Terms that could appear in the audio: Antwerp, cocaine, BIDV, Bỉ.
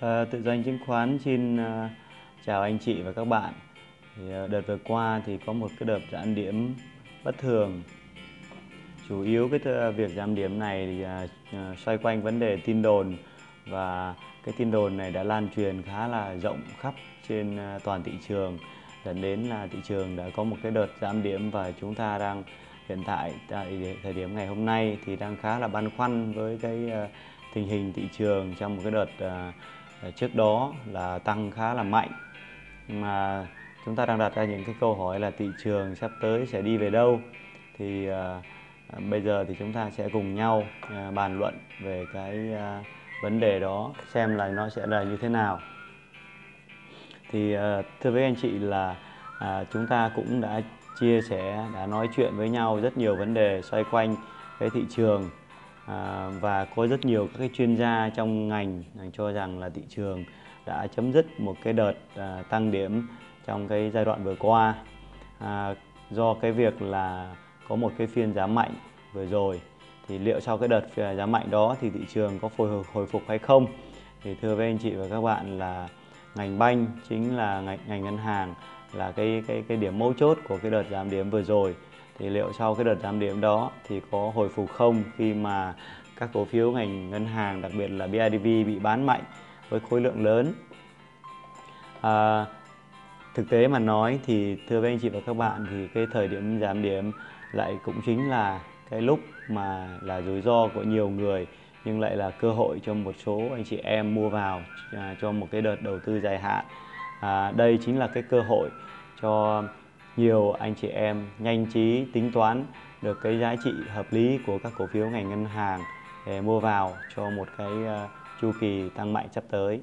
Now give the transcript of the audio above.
Tự Doanh Chứng Khoán xin chào anh chị và các bạn. Thì đợt vừa qua thì có một cái đợt giảm điểm bất thường. Chủ yếu cái việc giảm điểm này thì xoay quanh vấn đề tin đồn, và cái tin đồn này đã lan truyền khá là rộng khắp trên toàn thị trường, dẫn đến là thị trường đã có một cái đợt giảm điểm, và chúng ta đang hiện tại tại thời điểm ngày hôm nay thì đang khá là băn khoăn với cái tình hình thị trường trong một cái đợt trước đó là tăng khá là mạnh. Mà chúng ta đang đặt ra những cái câu hỏi là thị trường sắp tới sẽ đi về đâu, thì bây giờ thì chúng ta sẽ cùng nhau bàn luận về cái vấn đề đó xem là nó sẽ là như thế nào. Thì thưa với anh chị là chúng ta cũng đã chia sẻ, đã nói chuyện với nhau rất nhiều vấn đề xoay quanh cái thị trường, và có rất nhiều các cái chuyên gia trong ngành cho rằng là thị trường đã chấm dứt một cái đợt tăng điểm trong cái giai đoạn vừa qua, do cái việc là có một cái phiên giá mạnh vừa rồi. Thì liệu sau cái đợt giá mạnh đó thì thị trường có hồi phục hay không? Thì thưa với anh chị và các bạn là ngành banh, chính là ngành ngân hàng, là cái điểm mấu chốt của cái đợt giảm điểm vừa rồi. Thì liệu sau cái đợt giảm điểm đó thì có hồi phục không, khi mà các cổ phiếu ngành ngân hàng, đặc biệt là BIDV bị bán mạnh với khối lượng lớn? Thực tế mà nói thì thưa với anh chị và các bạn thì cái thời điểm giảm điểm lại cũng chính là cái lúc mà là rủi ro của nhiều người, nhưng lại là cơ hội cho một số anh chị em mua vào cho một cái đợt đầu tư dài hạn. Đây chính là cái cơ hội cho nhiều anh chị em nhanh trí tính toán được cái giá trị hợp lý của các cổ phiếu ngành ngân hàng để mua vào cho một cái chu kỳ tăng mạnh sắp tới.